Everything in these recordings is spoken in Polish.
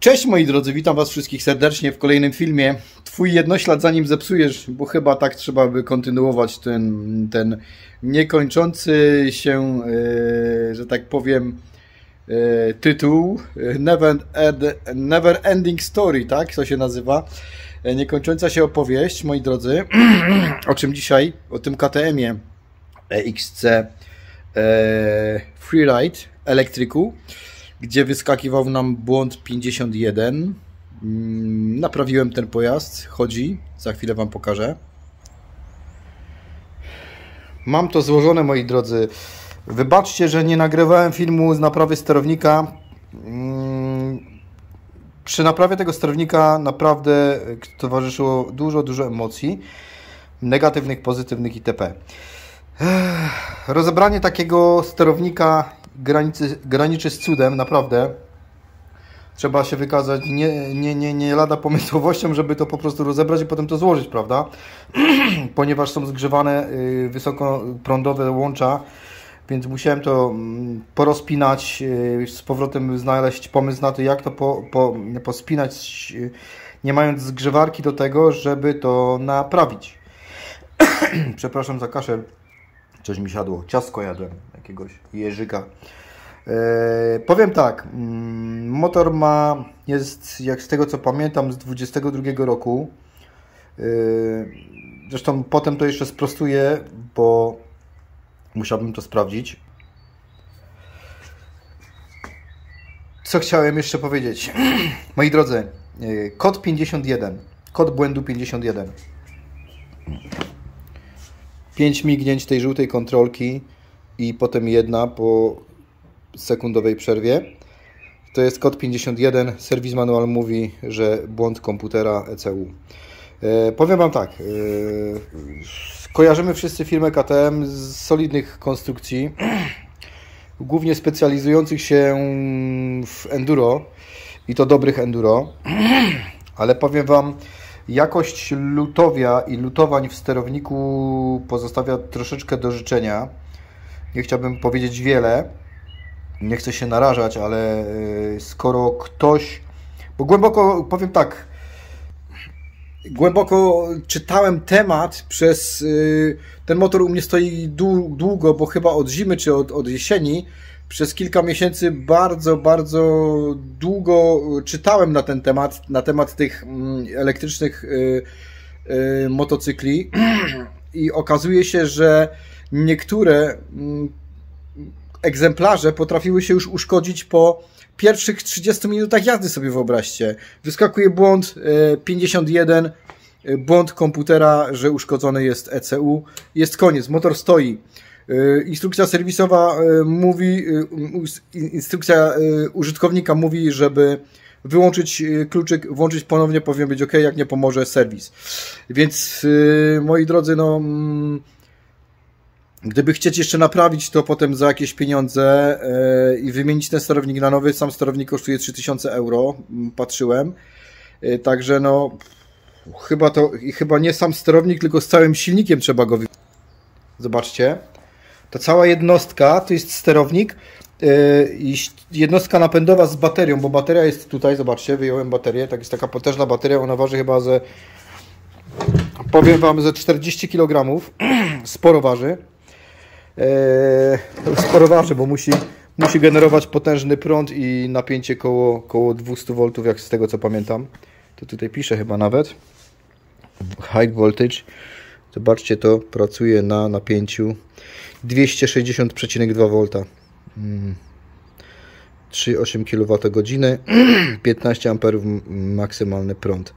Cześć moi drodzy, witam was wszystkich serdecznie w kolejnym filmie. Twój jednoślad zanim zepsujesz, bo chyba tak trzeba by kontynuować ten niekończący się, że tak powiem, tytuł Never Ending Story, tak? Co się nazywa? Niekończąca się opowieść, moi drodzy. O czym dzisiaj? O tym KTM-ie XC Freeride elektryku, gdzie wyskakiwał nam błąd 51. Naprawiłem ten pojazd, chodzi, za chwilę wam pokażę. Mam to złożone, moi drodzy. Wybaczcie, że nie nagrywałem filmu z naprawy sterownika. Przy naprawie tego sterownika naprawdę towarzyszyło dużo emocji. Negatywnych, pozytywnych itp. Rozebranie takiego sterownika graniczy z cudem, naprawdę. Trzeba się wykazać nie lada pomysłowością, żeby to po prostu rozebrać i potem to złożyć, prawda? Ponieważ są zgrzewane wysokoprądowe łącza, więc musiałem to porozpinać, z powrotem znaleźć pomysł na to, jak to pospinać, nie mając zgrzewarki do tego, żeby to naprawić. Przepraszam za kaszel. Coś mi siadło, ciastko jadłem, jakiegoś jeżyka. Powiem tak, motor jest, jak z tego co pamiętam, z 22 roku. Zresztą potem to jeszcze sprostuję, bo musiałbym to sprawdzić. Co chciałem jeszcze powiedzieć? Moi drodzy, kod 51, kod błędu 51. 5 mignięć tej żółtej kontrolki i potem jedna po sekundowej przerwie. To jest kod 51. Serwis manual mówi, że błąd komputera ECU. Powiem wam tak. Kojarzymy wszyscy firmę KTM z solidnych konstrukcji, głównie specjalizujących się w enduro i to dobrych enduro, ale powiem wam, jakość lutowia i lutowań w sterowniku pozostawia troszeczkę do życzenia. Nie chciałbym powiedzieć wiele, nie chcę się narażać, ale skoro ktoś... Bo głęboko, powiem tak, głęboko czytałem temat przez... Ten motor u mnie stoi długo, bo chyba od zimy czy od jesieni. Przez kilka miesięcy bardzo długo czytałem na temat tych elektrycznych motocykli i okazuje się, że niektóre egzemplarze potrafiły się już uszkodzić po pierwszych 30 minutach jazdy, sobie wyobraźcie. Wyskakuje błąd 51, błąd komputera, że uszkodzony jest ECU. Jest koniec, motor stoi. Instrukcja serwisowa mówi, instrukcja użytkownika mówi, żeby wyłączyć kluczyk, włączyć ponownie, powinien być OK, jak nie pomoże serwis. Więc moi drodzy, no, gdyby chcieć jeszcze naprawić to potem za jakieś pieniądze i wymienić ten sterownik na nowy, sam sterownik kosztuje 3000 euro, patrzyłem, także no, chyba nie sam sterownik, tylko z całym silnikiem trzeba go wymienić. Zobaczcie. Ta cała jednostka, to jest sterownik i jednostka napędowa z baterią, bo bateria jest tutaj, zobaczcie, wyjąłem baterię, tak jest taka potężna bateria, ona waży chyba powiem wam, ze 40 kg, sporo waży, bo musi generować potężny prąd i napięcie koło 200 V, jak z tego co pamiętam, to tutaj pisze chyba nawet, high voltage. Zobaczcie, to pracuje na napięciu 260,2 V, 3,8 kWh, 15 A maksymalny prąd.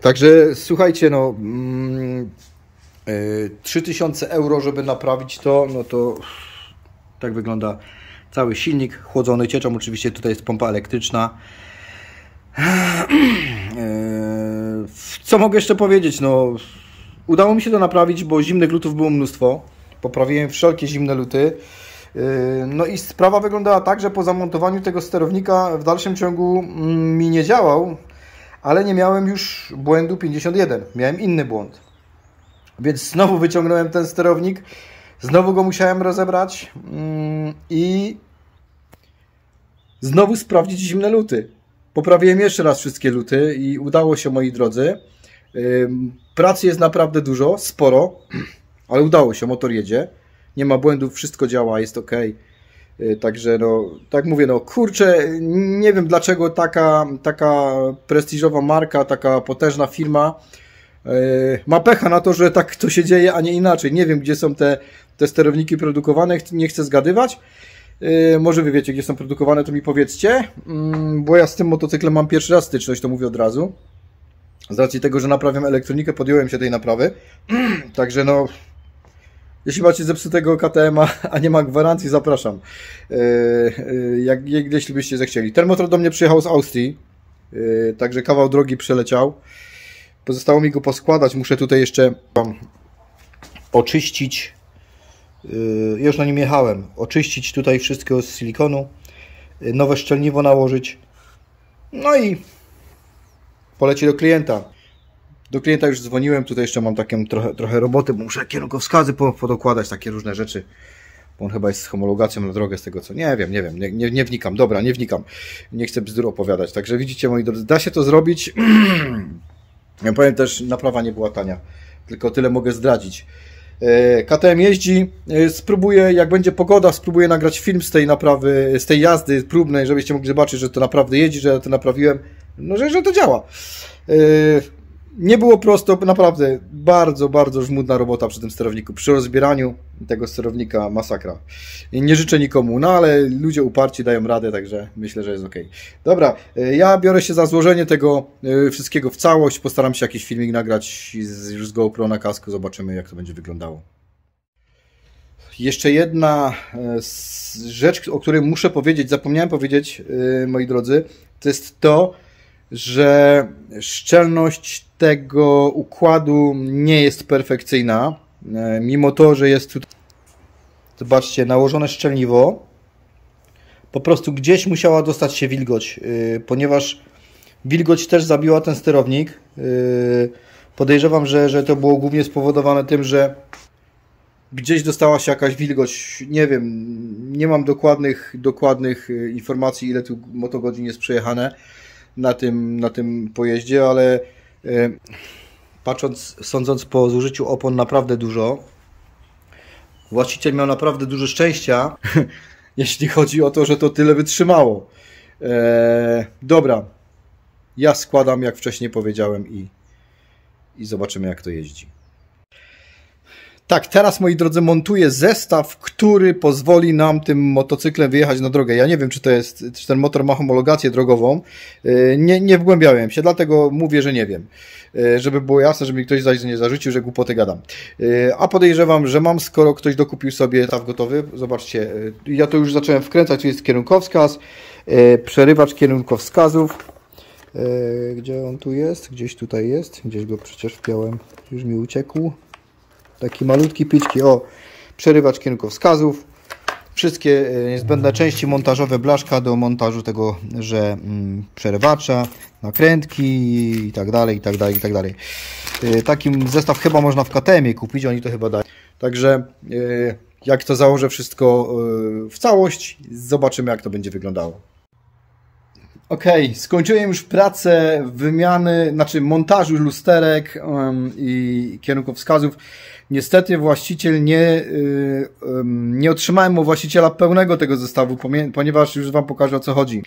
Także słuchajcie, no, 3000 euro, żeby naprawić to, no to tak wygląda cały silnik, chłodzony cieczą, oczywiście tutaj jest pompa elektryczna. Co mogę jeszcze powiedzieć, no... Udało mi się to naprawić, bo zimnych lutów było mnóstwo. Poprawiłem wszelkie zimne luty. No i sprawa wyglądała tak, że po zamontowaniu tego sterownika w dalszym ciągu mi nie działał, ale nie miałem już błędu 51. Miałem inny błąd. Więc znowu wyciągnąłem ten sterownik. Znowu go musiałem rozebrać i znowu sprawdzić zimne luty. Poprawiłem jeszcze raz wszystkie luty i udało się, moi drodzy. Pracy jest naprawdę dużo, sporo, ale udało się, motor jedzie. Nie ma błędów, wszystko działa, jest ok. Także no, tak mówię, no kurczę, nie wiem dlaczego taka prestiżowa marka, taka potężna firma ma pecha na to, że tak to się dzieje, a nie inaczej. Nie wiem, gdzie są te sterowniki produkowane, nie chcę zgadywać. Może wy wiecie, gdzie są produkowane, to mi powiedzcie, bo ja z tym motocyklem mam pierwszy raz styczność, to mówię od razu. Z racji tego, że naprawiam elektronikę, podjąłem się tej naprawy. Także no, jeśli macie zepsutego KTM-a, a nie ma gwarancji, zapraszam. Jeśli byście zechcieli. Ten motor do mnie przyjechał z Austrii, także kawał drogi przeleciał. Pozostało mi go poskładać, muszę tutaj jeszcze oczyścić. Już na nim jechałem. Oczyścić tutaj wszystko z silikonu, nowe szczelniwo nałożyć. No i poleci do klienta. Do klienta już dzwoniłem. Tutaj jeszcze mam taką trochę roboty, bo muszę kierunkowskazy podokładać, takie różne rzeczy. Bo on chyba jest z homologacją na drogę, z tego co... Nie wiem, nie wnikam. Dobra, nie wnikam. Nie chcę bzdur opowiadać. Także widzicie, moi drodzy, da się to zrobić. Ja powiem też, naprawa nie była tania. Tylko tyle mogę zdradzić. KTM jeździ, spróbuję, jak będzie pogoda, spróbuję nagrać film z tej naprawy, z tej jazdy próbnej, żebyście mogli zobaczyć, że to naprawdę jeździ, że ja to naprawiłem, no że to działa. Nie było prosto, naprawdę bardzo, bardzo żmudna robota przy tym sterowniku, przy rozbieraniu tego sterownika masakra. Nie życzę nikomu, no ale ludzie uparci dają radę, także myślę, że jest ok. Dobra, ja biorę się za złożenie tego wszystkiego w całość, postaram się jakiś filmik nagrać z GoPro na kasku, zobaczymy jak to będzie wyglądało. Jeszcze jedna rzecz, o której muszę powiedzieć, zapomniałem powiedzieć, moi drodzy, to jest to, że szczelność tego układu nie jest perfekcyjna, mimo to, że jest tutaj, zobaczcie, nałożone szczelniwo, po prostu gdzieś musiała dostać się wilgoć, ponieważ wilgoć też zabiła ten sterownik. Podejrzewam, że to było głównie spowodowane tym, że gdzieś dostała się jakaś wilgoć, nie wiem, nie mam dokładnych informacji, ile tu motogodzin jest przejechane na tym pojeździe, ale sądząc po zużyciu opon naprawdę dużo, właściciel miał naprawdę dużo szczęścia, jeśli chodzi o to, że to tyle wytrzymało. Dobra, ja składam, jak wcześniej powiedziałem, i zobaczymy, jak to jeździ. Tak, teraz, moi drodzy, montuję zestaw, który pozwoli nam tym motocyklem wyjechać na drogę. Ja nie wiem, czy ten motor ma homologację drogową. Nie wgłębiałem się, dlatego mówię, że nie wiem. Żeby było jasne, żeby mi ktoś nie zarzucił, że głupoty gadam. A podejrzewam, że mam, skoro ktoś dokupił sobie zestaw gotowy. Zobaczcie, ja to już zacząłem wkręcać, tu jest kierunkowskaz, przerywacz kierunkowskazów. Gdzie on tu jest? Gdzieś tutaj jest, gdzieś go przecież wpiąłem, już mi uciekł. Taki malutki piczki, o, przerywacz kierunkowskazów, wszystkie niezbędne części montażowe, blaszka do montażu tego, że przerywacza, nakrętki i tak dalej, i tak dalej, i tak dalej. Takim zestaw chyba można w KTM-ie kupić, oni to chyba dają. Także jak to założę wszystko w całość, zobaczymy jak to będzie wyglądało. Ok, skończyłem już pracę wymiany, znaczy montażu lusterek i kierunkowskazów. Niestety właściciel nie otrzymałem od właściciela pełnego tego zestawu, ponieważ już wam pokażę, o co chodzi.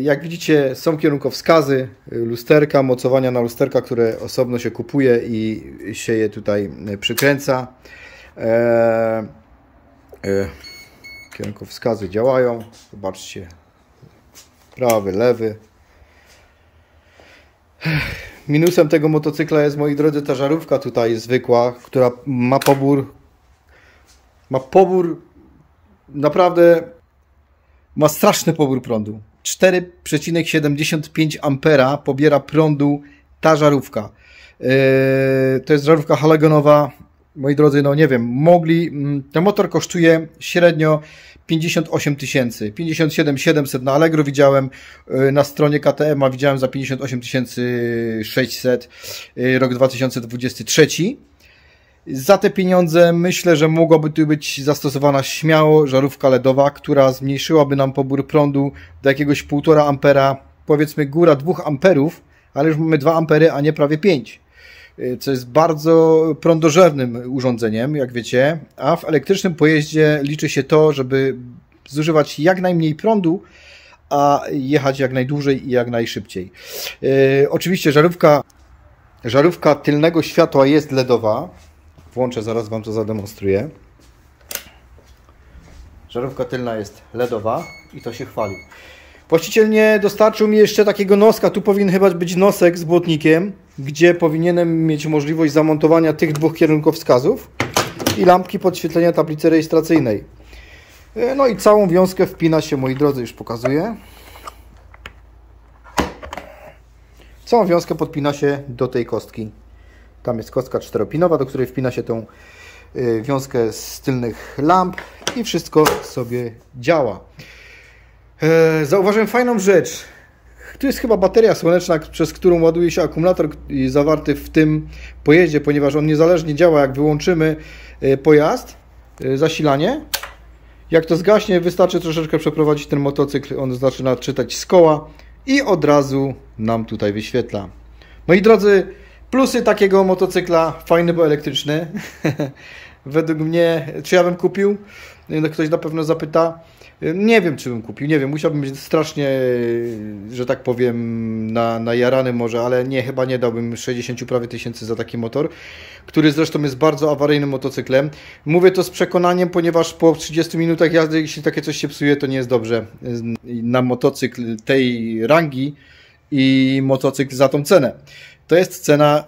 Jak widzicie, są kierunkowskazy, lusterka, mocowania na lusterka, które osobno się kupuje i się je tutaj przykręca. Kierunkowskazy działają, zobaczcie. Prawy, lewy. Minusem tego motocykla jest, moi drodzy, ta żarówka tutaj zwykła, która ma pobór. Naprawdę ma straszny pobór prądu. 4,75 ampera pobiera prądu ta żarówka. To jest żarówka halonowa. Moi drodzy, no nie wiem, ten motor kosztuje średnio 58 tysięcy, 57 700 na Allegro widziałem, na stronie KTM-a widziałem za 58 600 rok 2023. Za te pieniądze myślę, że mogłaby tu być zastosowana śmiało żarówka LEDowa, która zmniejszyłaby nam pobór prądu do jakiegoś 1,5 ampera, powiedzmy góra 2 amperów, ale już mamy 2 ampery, a nie prawie 5, co jest bardzo prądożernym urządzeniem, jak wiecie, a w elektrycznym pojeździe liczy się to, żeby zużywać jak najmniej prądu, a jechać jak najdłużej i jak najszybciej. Oczywiście żarówka tylnego światła jest LEDowa. Włączę, zaraz Wam to zademonstruję. Żarówka tylna jest LEDowa i to się chwali. Właściciel nie dostarczył mi jeszcze takiego noska. Tu powinien chyba być nosek z błotnikiem, gdzie powinienem mieć możliwość zamontowania tych dwóch kierunkowskazów i lampki podświetlenia tablicy rejestracyjnej. No i całą wiązkę wpina się, moi drodzy, już pokazuję. Całą wiązkę podpina się do tej kostki. Tam jest kostka czteropinowa, do której wpina się tą wiązkę z tylnych lamp i wszystko sobie działa. Zauważyłem fajną rzecz. Tu jest chyba bateria słoneczna, przez którą ładuje się akumulator zawarty w tym pojeździe, ponieważ on niezależnie działa, jak wyłączymy pojazd, zasilanie. Jak to zgaśnie, wystarczy troszeczkę przeprowadzić ten motocykl, on zaczyna czytać z koła i od razu nam tutaj wyświetla. Moi drodzy, plusy takiego motocykla, fajny, bo elektryczny. Według mnie, czy ja bym kupił? Ktoś na pewno zapyta. Nie wiem, czy bym kupił, nie wiem, musiałbym być strasznie, że tak powiem, najarany może, ale nie, chyba nie dałbym 60 prawie tysięcy za taki motor, który zresztą jest bardzo awaryjnym motocyklem. Mówię to z przekonaniem, ponieważ po 30 minutach jazdy, jeśli takie coś się psuje, to nie jest dobrze na motocykl tej rangi i motocykl za tą cenę. To jest cena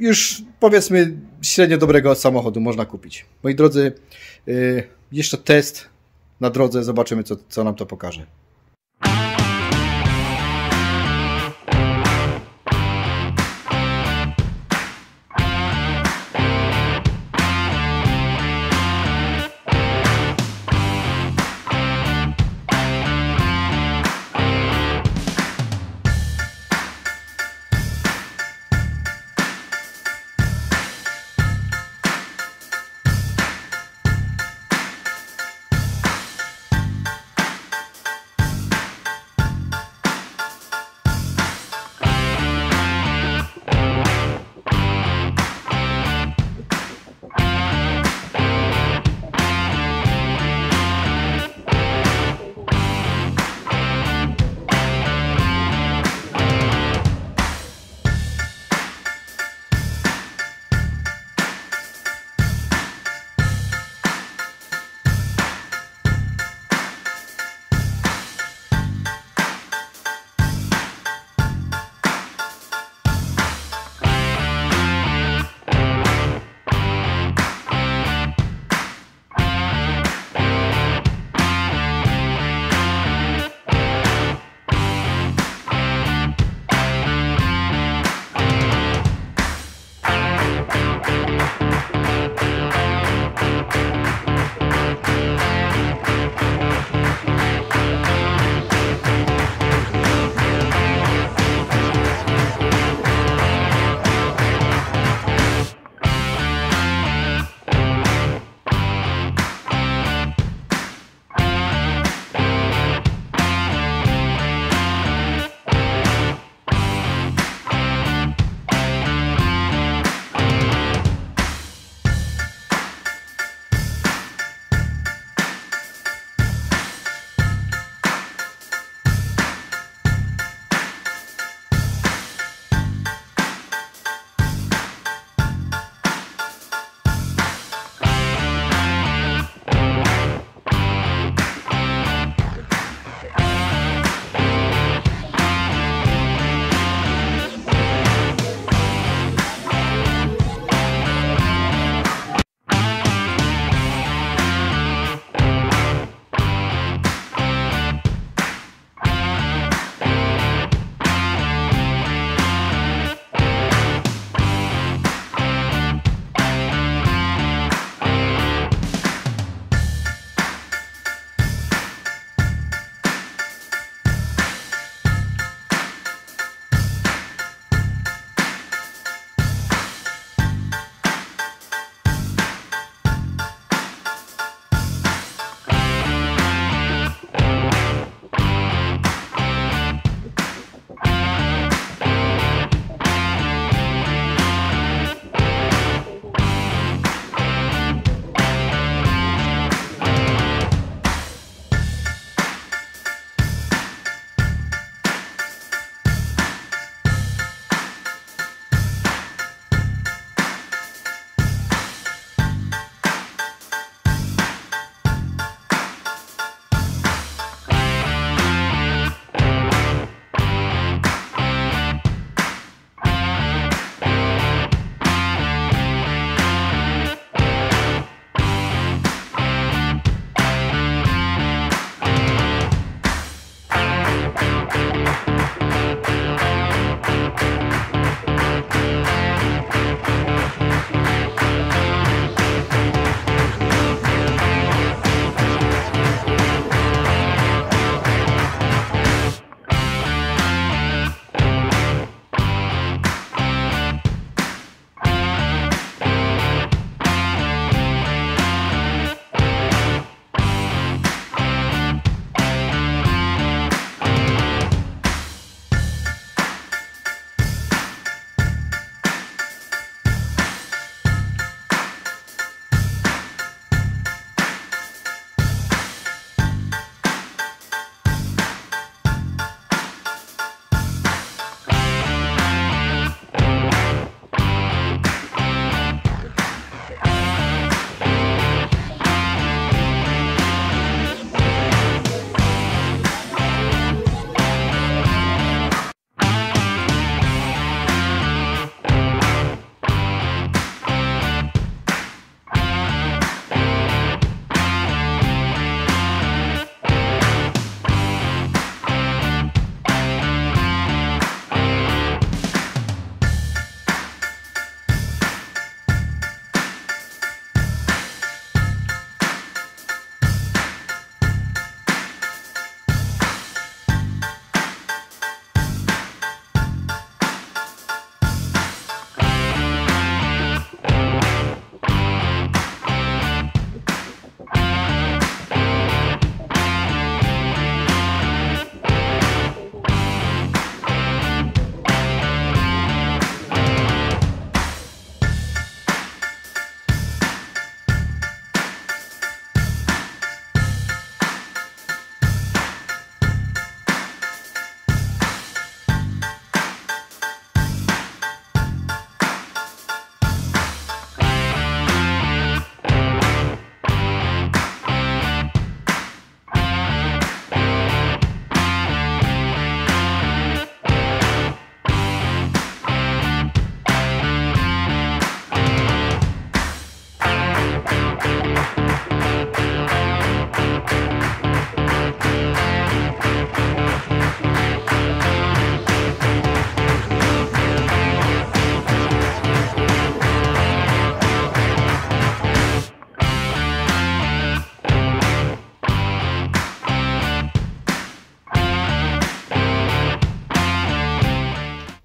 już, powiedzmy, średnio dobrego samochodu można kupić. Moi drodzy, jeszcze test na drodze, zobaczymy, co nam to pokaże.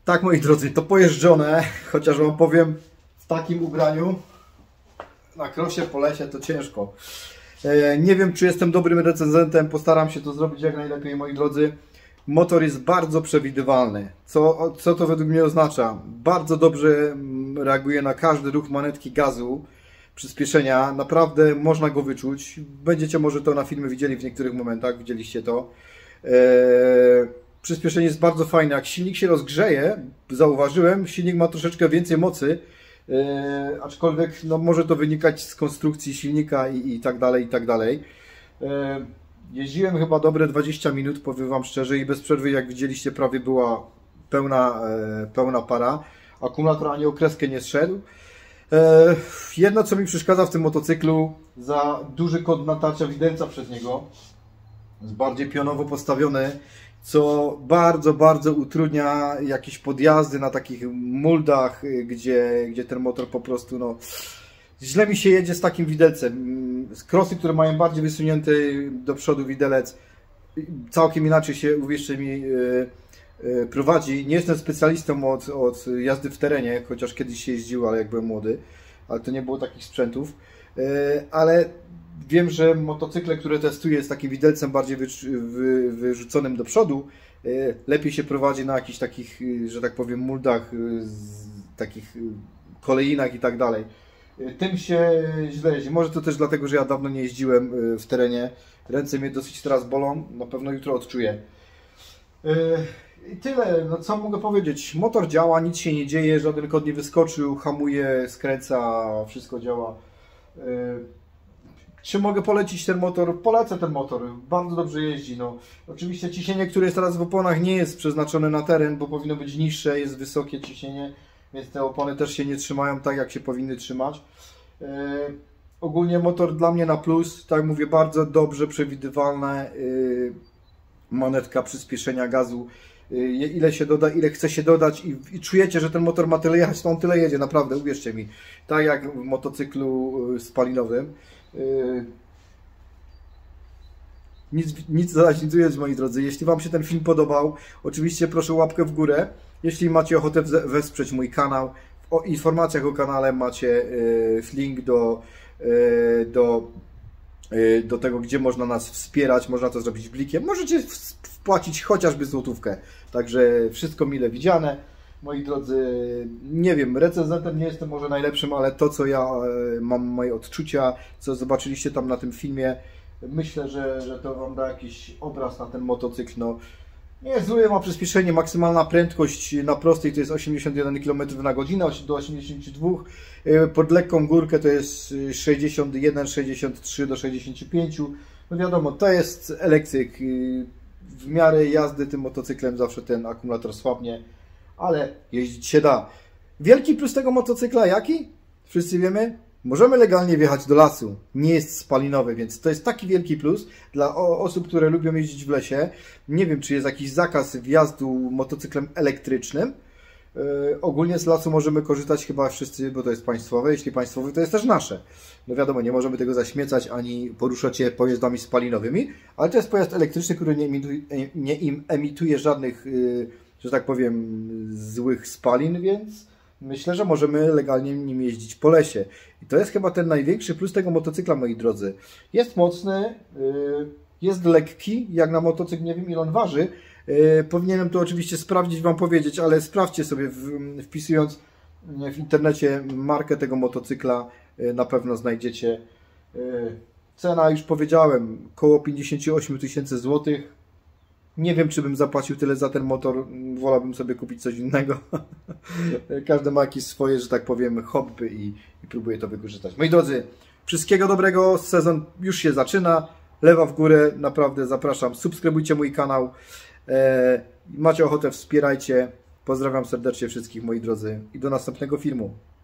Tak, moi drodzy, to pojeżdżone, chociaż wam powiem, w takim ubraniu na krosie po lesie to ciężko. Nie wiem, czy jestem dobrym recenzentem, postaram się to zrobić jak najlepiej, moi drodzy. Motor jest bardzo przewidywalny. Co to według mnie oznacza? Bardzo dobrze reaguje na każdy ruch manetki gazu, przyspieszenia. Naprawdę można go wyczuć. Będziecie może to na filmie widzieli w niektórych momentach, widzieliście to. Przyspieszenie jest bardzo fajne. Jak silnik się rozgrzeje, zauważyłem, silnik ma troszeczkę więcej mocy, aczkolwiek no, może to wynikać z konstrukcji silnika i tak dalej, i tak dalej. Jeździłem chyba dobre 20 minut, powiem wam szczerze, i bez przerwy, jak widzieliście, prawie była pełna para. Akumulator ani o kreskę nie zszedł. Jedno, co mi przeszkadza w tym motocyklu, za duży kąt natarcia widelca przez niego. Jest bardziej pionowo postawiony, co bardzo utrudnia jakieś podjazdy na takich muldach, gdzie ten motor po prostu, no, źle mi się jedzie z takim widelcem. Krosy, które mają bardziej wysunięty do przodu widelec, całkiem inaczej się, uwierzcie mi, prowadzi. Nie jestem specjalistą od jazdy w terenie, chociaż kiedyś się jeździło, ale jak byłem młody, ale to nie było takich sprzętów. Ale wiem, że motocykle, które testuję z takim widelcem bardziej wyrzuconym do przodu, lepiej się prowadzi na jakichś takich, że tak powiem, muldach, takich kolejinach i tak dalej. Tym się źle jeździ. Może to też dlatego, że ja dawno nie jeździłem w terenie. Ręce mnie dosyć teraz bolą. Na pewno jutro odczuję. I tyle. No, co mogę powiedzieć? Motor działa, nic się nie dzieje. Żaden kod nie wyskoczył. Hamuje, skręca. Wszystko działa. Czy mogę polecić ten motor? Polecę ten motor. Bardzo dobrze jeździ. No. Oczywiście ciśnienie, które jest teraz w oponach, nie jest przeznaczone na teren, bo powinno być niższe. Jest wysokie ciśnienie, więc te opony też się nie trzymają tak, jak się powinny trzymać. Ogólnie motor dla mnie na plus, tak mówię, bardzo dobrze przewidywalne, manetka przyspieszenia gazu, ile się doda, ile chce się dodać, i czujecie, że ten motor ma tyle jechać, to on tyle jedzie, naprawdę, uwierzcie mi, tak jak w motocyklu spalinowym. Nic zaś nie jest, moi drodzy. Jeśli wam się ten film podobał, oczywiście proszę łapkę w górę. Jeśli macie ochotę wesprzeć mój kanał, o informacjach o kanale macie link do tego, gdzie można nas wspierać. Można to zrobić blikiem. Możecie wpłacić chociażby złotówkę. Także wszystko mile widziane. Moi drodzy, nie wiem, recenzentem nie jestem może najlepszym, ale to, co ja mam, moje odczucia, co zobaczyliście tam na tym filmie, myślę, że to wam da jakiś obraz na ten motocykl. No, nie jest zły, ma przyspieszenie, maksymalna prędkość na prostej to jest 81 km na godzinę do 82, pod lekką górkę to jest 61, 63 do 65. No wiadomo, to jest elektryk, w miarę jazdy tym motocyklem zawsze ten akumulator słabnie, ale jeździć się da. Wielki plus tego motocykla jaki? Wszyscy wiemy? Możemy legalnie wjechać do lasu, nie jest spalinowy, więc to jest taki wielki plus dla osób, które lubią jeździć w lesie. Nie wiem, czy jest jakiś zakaz wjazdu motocyklem elektrycznym. Ogólnie z lasu możemy korzystać chyba wszyscy, bo to jest państwowe. Jeśli państwowy, to jest też nasze. No wiadomo, nie możemy tego zaśmiecać ani poruszać się pojazdami spalinowymi, ale to jest pojazd elektryczny, który nie emituje żadnych, że tak powiem, złych spalin, więc myślę, że możemy legalnie nim jeździć po lesie. I to jest chyba ten największy plus tego motocykla, moi drodzy. Jest mocny, jest lekki, jak na motocykl, nie wiem ile on waży. Powinienem to oczywiście sprawdzić, wam powiedzieć, ale sprawdźcie sobie, wpisując w internecie markę tego motocykla, na pewno znajdziecie. Cena, już powiedziałem, około 58 tysięcy złotych. Nie wiem, czy bym zapłacił tyle za ten motor, wolałbym sobie kupić coś innego. Każdy ma jakieś swoje, że tak powiem, hobby i próbuje to wykorzystać. Moi drodzy, wszystkiego dobrego, sezon już się zaczyna, lewa w górę, naprawdę zapraszam, subskrybujcie mój kanał, macie ochotę, wspierajcie, pozdrawiam serdecznie wszystkich, moi drodzy, i do następnego filmu.